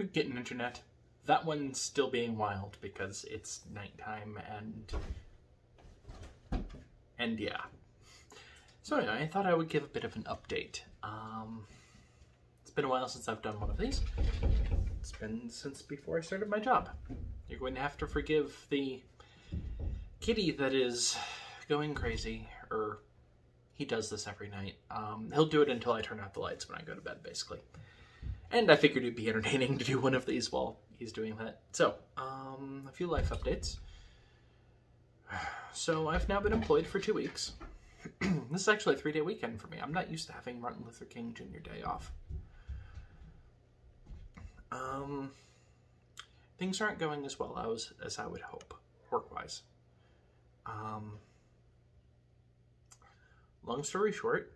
Good getting internet. That one's still being wild because it's nighttime and yeah. So anyway, I thought I would give a bit of an update. It's been a while since I've done one of these. It's been since before I started my job. You're going to have to forgive the kitty that is going crazy, or he does this every night. He'll do it until I turn out the lights when I go to bed, basically. And I figured it'd be entertaining to do one of these while he's doing that. So, a few life updates. So I've now been employed for 2 weeks. This is actually a 3-day weekend for me. I'm not used to having Martin Luther King Jr. Day off. Things aren't going as well as I would hope, work-wise. Long story short,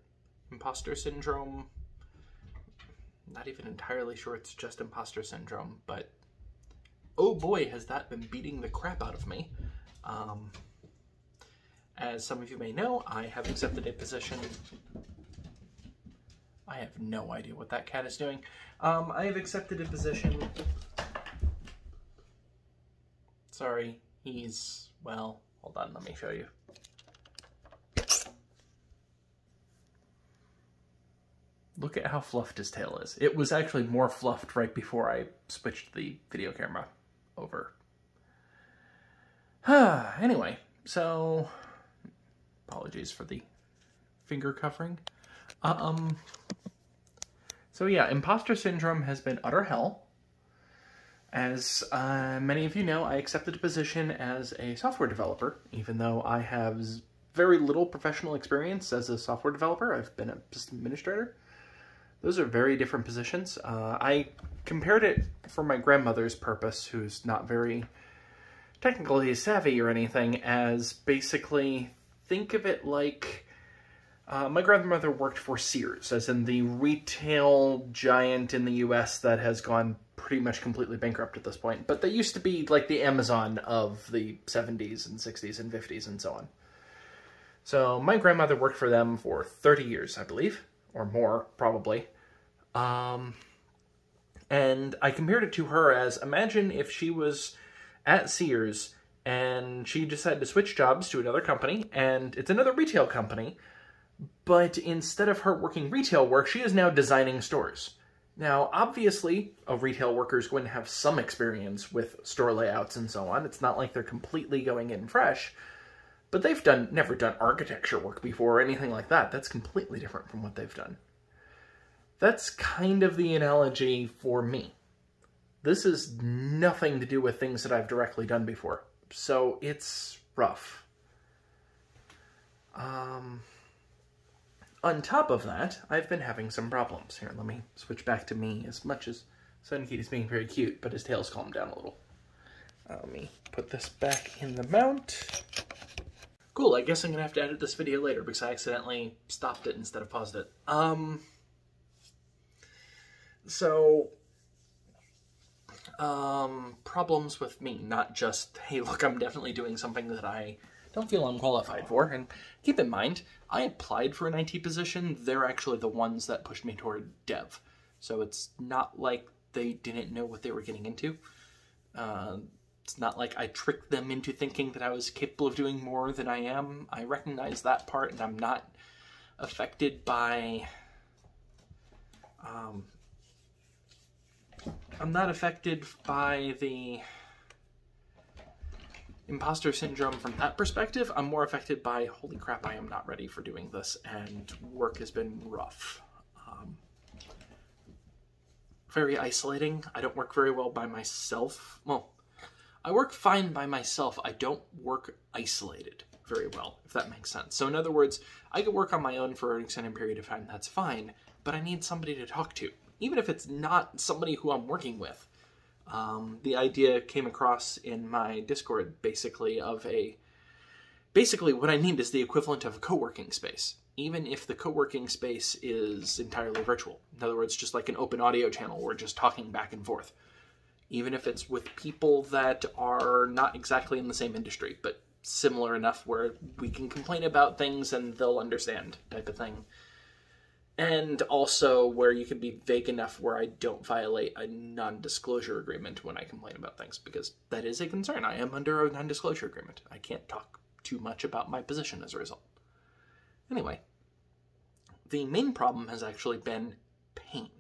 imposter syndrome, not even entirely sure it's just imposter syndrome, but oh boy, has that been beating the crap out of me. As some of you may know, I have accepted a position. I have no idea what that cat is doing. I have accepted a position. Sorry, he's, well, hold on, let me show you. Look at how fluffed his tail is. It was actually more fluffed right before I switched the video camera over. Anyway, so apologies for the finger covering. So yeah, imposter syndrome has been utter hell. As many of you know, I accepted a position as a software developer, even though I have very little professional experience as a software developer. I've been a system administrator. Those are very different positions. I compared it for my grandmother's purpose, who's not very technically savvy or anything, as basically, think of it like, my grandmother worked for Sears, as in the retail giant in the US that has gone pretty much completely bankrupt at this point. But they used to be like the Amazon of the 70s and 60s and 50s and so on. So my grandmother worked for them for 30 years, I believe, or more, probably. And I compared it to her as, imagine if she was at Sears and she decided to switch jobs to another company, and it's another retail company, but instead of her working retail work, she is now designing stores. Now, obviously, a retail worker is going to have some experience with store layouts and so on. It's not like they're completely going in fresh, but they've never done architecture work before or anything like that. That's completely different from what they've done. That's kind of the analogy for me. This is nothing to do with things that I've directly done before, so it's rough. On top of that, I've been having some problems. Here, let me switch back to me. As much as Sunkey is being very cute, but his tail's calmed down a little. Let me put this back in the mount. Cool, I guess I'm gonna have to edit this video later because I accidentally stopped it instead of paused it. Problems with me, not just, hey, look, I'm definitely doing something that I don't feel I'm qualified for. And keep in mind, I applied for an IT position. They're actually the ones that pushed me toward dev. So it's not like they didn't know what they were getting into. It's not like I tricked them into thinking that I was capable of doing more than I am. I recognize that part, and I'm not affected by... I'm not affected by the... imposter syndrome from that perspective. I'm more affected by, holy crap, I am not ready for doing this, and work has been rough. Very isolating. I don't work very well by myself. Well, I work fine by myself. I don't work isolated very well, if that makes sense. So in other words, I could work on my own for an extended period of time, that's fine, but I need somebody to talk to, even if it's not somebody who I'm working with. The idea came across in my Discord, basically, of a... Basically, what I need is the equivalent of a co-working space, even if the co-working space is entirely virtual. In other words, just like an open audio channel, we're just talking back and forth. Even if it's with people that are not exactly in the same industry, but similar enough where we can complain about things and they'll understand, type of thing. And also where you can be vague enough where I don't violate a non-disclosure agreement when I complain about things, because that is a concern. I am under a non-disclosure agreement. I can't talk too much about my position as a result. Anyway, the main problem has actually been pain.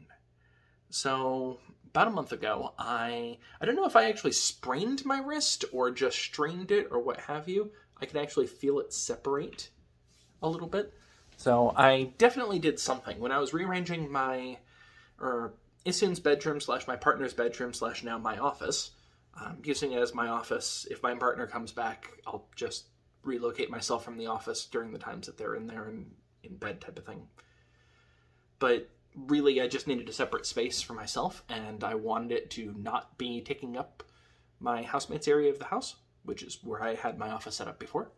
So about a month ago, I don't know if I actually sprained my wrist or just strained it or what have you. I could actually feel it separate a little bit. So I definitely did something. When I was rearranging my, or Isun's bedroom / my partner's bedroom / now my office, I'm using it as my office. If my partner comes back, I'll just relocate myself from the office during the times that they're in there and in bed type of thing. But really, I just needed a separate space for myself, and I wanted it to not be taking up my housemate's area of the house, which is where I had my office set up before.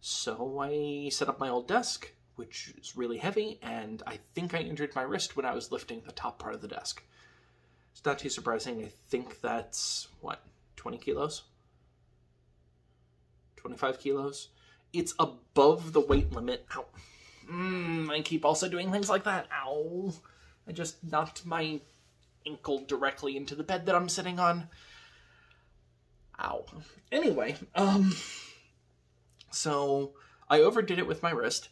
So I set up my old desk, which is really heavy, and I think I injured my wrist when I was lifting the top part of the desk. It's not too surprising. I think that's, what, 20 kilos? 25 kilos? It's above the weight limit. Ow. I keep also doing things like that. Ow. I just knocked my ankle directly into the bed that I'm sitting on. Ow. Anyway, so I overdid it with my wrist,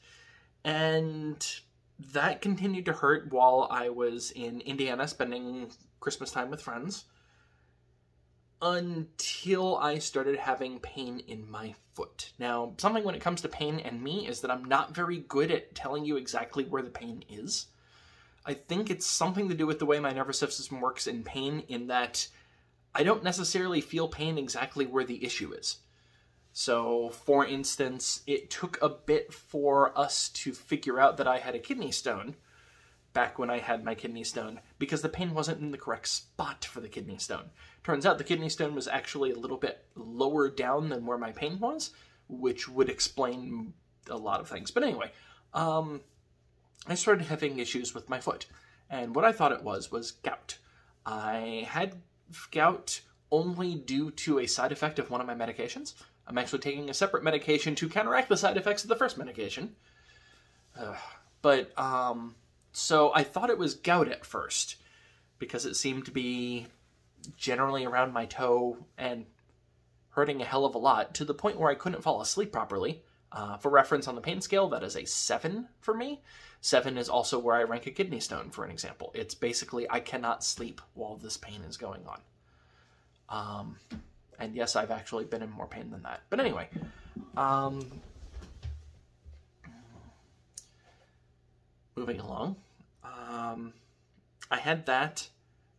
and that continued to hurt while I was in Indiana spending Christmas time with friends, until I started having pain in my foot. Now, something when it comes to pain and me is that I'm not very good at telling you exactly where the pain is. I think it's something to do with the way my nervous system works in pain, in that I don't necessarily feel pain exactly where the issue is. So, for instance, it took a bit for us to figure out that I had a kidney stone back when I had my kidney stone, because the pain wasn't in the correct spot for the kidney stone. Turns out the kidney stone was actually a little bit lower down than where my pain was, which would explain a lot of things. But anyway, I started having issues with my foot, and what I thought it was gout. I had gout only due to a side effect of one of my medications. I'm actually taking a separate medication to counteract the side effects of the first medication. So I thought it was gout at first, because it seemed to be generally around my toe and hurting a hell of a lot, to the point where I couldn't fall asleep properly. For reference, on the pain scale, that is a 7 for me. 7 is also where I rank a kidney stone, for an example. It's basically I cannot sleep while this pain is going on. And yes, I've actually been in more pain than that. But anyway, moving along, I had that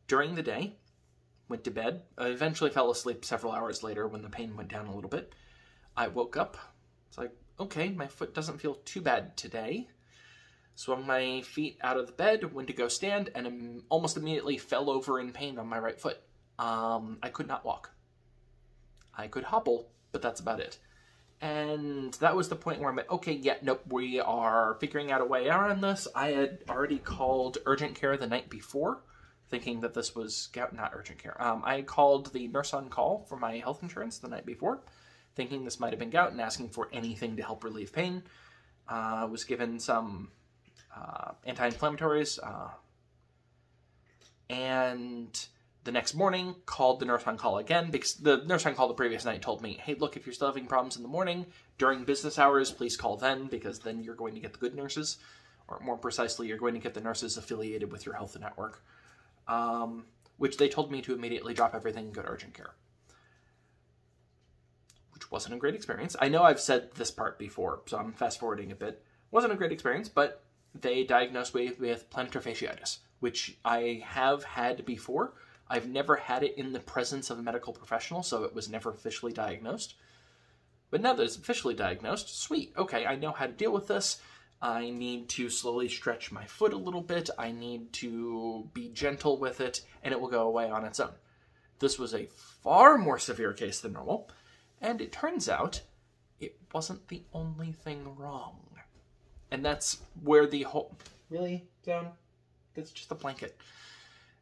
during the day, went to bed. I eventually fell asleep several hours later when the pain went down a little bit. I woke up. It's like, okay, my foot doesn't feel too bad today. Swung my feet out of the bed, went to go stand, and almost immediately fell over in pain on my right foot. I could not walk. I could hobble, but that's about it. And that was the point where I'm like, okay, yeah, nope, we are figuring out a way around this. I had already called urgent care the night before, thinking that this was gout, not urgent care. I had called the nurse on call for my health insurance the night before, thinking this might have been gout and asking for anything to help relieve pain. I was given some anti-inflammatories, and the next morning, called the nurse on call again, because the nurse on call the previous night told me, hey, look, if you're still having problems in the morning, during business hours, please call then, because then you're going to get the good nurses, or more precisely, you're going to get the nurses affiliated with your health network, which they told me to immediately drop everything and go to urgent care, which wasn't a great experience. I know I've said this part before, so I'm fast-forwarding a bit. Wasn't a great experience, but they diagnosed me with plantar fasciitis, which I have had before. I've never had it in the presence of a medical professional, so it was never officially diagnosed. But now that it's officially diagnosed, sweet. Okay, I know how to deal with this. I need to slowly stretch my foot a little bit. I need to be gentle with it, and it will go away on its own. This was a far more severe case than normal, and it turns out it wasn't the only thing wrong. And that's where the whole... Really? Down? That's just a blanket.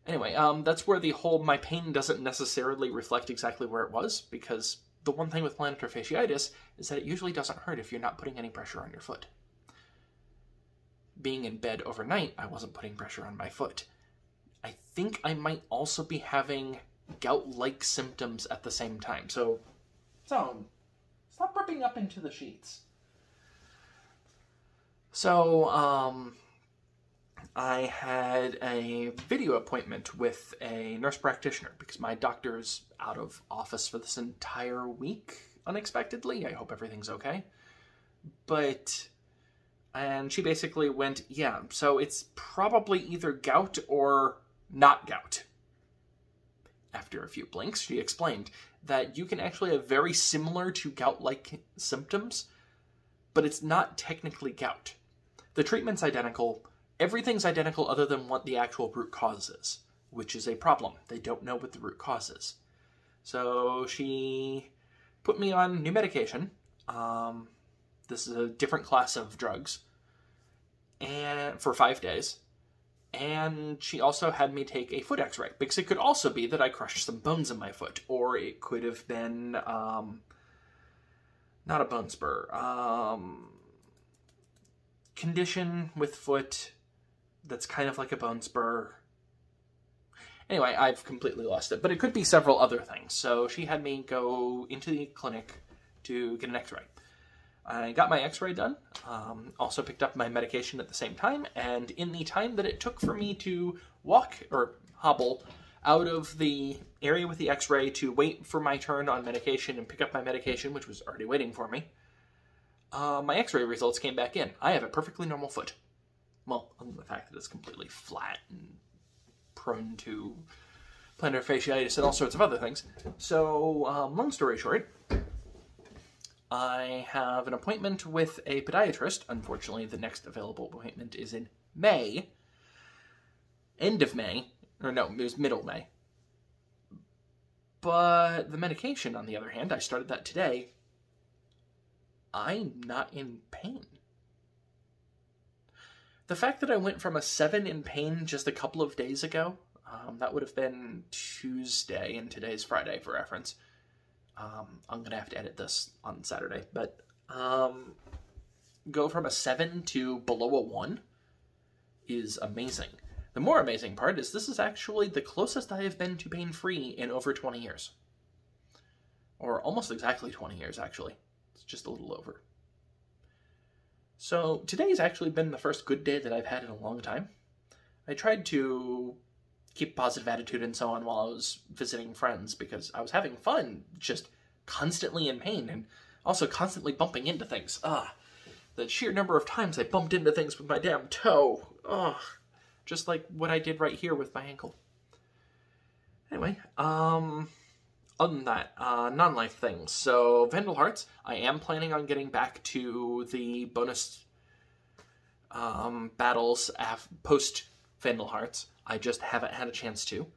Anyway, that's where the whole my pain doesn't necessarily reflect exactly where it was, because the one thing with plantar fasciitis is that it usually doesn't hurt if you're not putting any pressure on your foot. being in bed overnight, I wasn't putting pressure on my foot. I think I might also be having gout-like symptoms at the same time. So, Zoan, stop ripping up into the sheets. So, I had a video appointment with a nurse practitioner because my doctor's out of office for this entire week, unexpectedly. I hope everything's okay. But, and she basically went, yeah, so it's probably either gout or not gout. After a few blinks, she explained that you can actually have very similar to gout-like symptoms, but it's not technically gout. The treatment's identical. Everything's identical other than what the actual root cause is, which is a problem. They don't know what the root cause is. So she put me on new medication. This is a different class of drugs, and for 5 days. And she also had me take a foot x-ray, because it could also be that I crushed some bones in my foot, or it could have been, not a bone spur, condition with foot that's kind of like a bone spur. Anyway, I've completely lost it, but it could be several other things. So she had me go into the clinic to get an x-ray. I got my x-ray done, also picked up my medication at the same time, and in the time that it took for me to walk, or hobble, out of the area with the x-ray to wait for my turn on medication and pick up my medication, which was already waiting for me, my x-ray results came back in. I have a perfectly normal foot. Well, other than the fact that it's completely flat and prone to plantar fasciitis and all sorts of other things. So, long story short, I have an appointment with a podiatrist. Unfortunately, the next available appointment is in May. End of May. Or no, it was middle May. But the medication, on the other hand, I started that today. I'm not in pain. The fact that I went from a 7 in pain just a couple of days ago, that would have been Tuesday, and today's Friday for reference. I'm going to have to edit this on Saturday, but go from a 7 to below a 1 is amazing. The more amazing part is this is actually the closest I have been to pain-free in over 20 years. Or almost exactly 20 years, actually. It's just a little over. So today's actually been the first good day that I've had in a long time. I tried to keep positive attitude and so on while I was visiting friends because I was having fun, just constantly in pain and also constantly bumping into things. The sheer number of times I bumped into things with my damn toe. Just like what I did right here with my ankle. Anyway, other than that, non-life things. So, Vandal Hearts, I am planning on getting back to the bonus battles post Vandal Hearts. I just haven't had a chance to.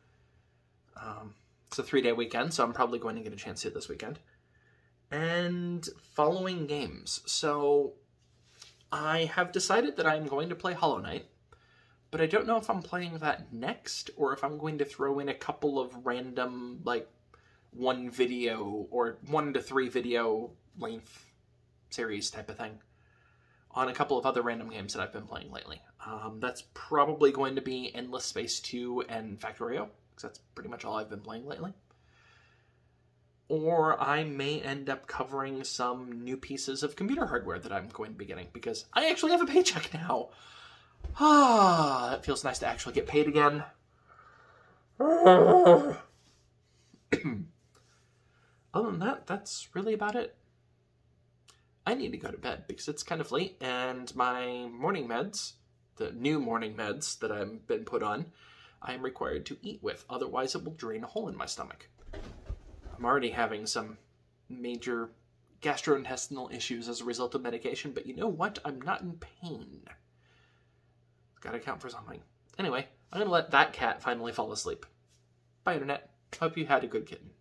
It's a 3-day weekend, so I'm probably going to get a chance to this weekend. And following games. So I have decided that I'm going to play Hollow Knight, but I don't know if I'm playing that next or if I'm going to throw in a couple of random, like, 1 video or 1 to 3 video length series type of thing on a couple of other random games that I've been playing lately. That's probably going to be Endless Space 2 and Factorio, because that's pretty much all I've been playing lately. Or I may end up covering some new pieces of computer hardware that I'm going to be getting, because I actually have a paycheck now! It feels nice to actually get paid again. Other than that, that's really about it. I need to go to bed because it's kind of late and my morning meds, the new morning meds that I've been put on, I am required to eat with. Otherwise, it will drain a hole in my stomach. I'm already having some major gastrointestinal issues as a result of medication, but you know what? I'm not in pain. Gotta account for something. Anyway, I'm gonna let that cat finally fall asleep. Bye, Internet. Hope you had a good kitten.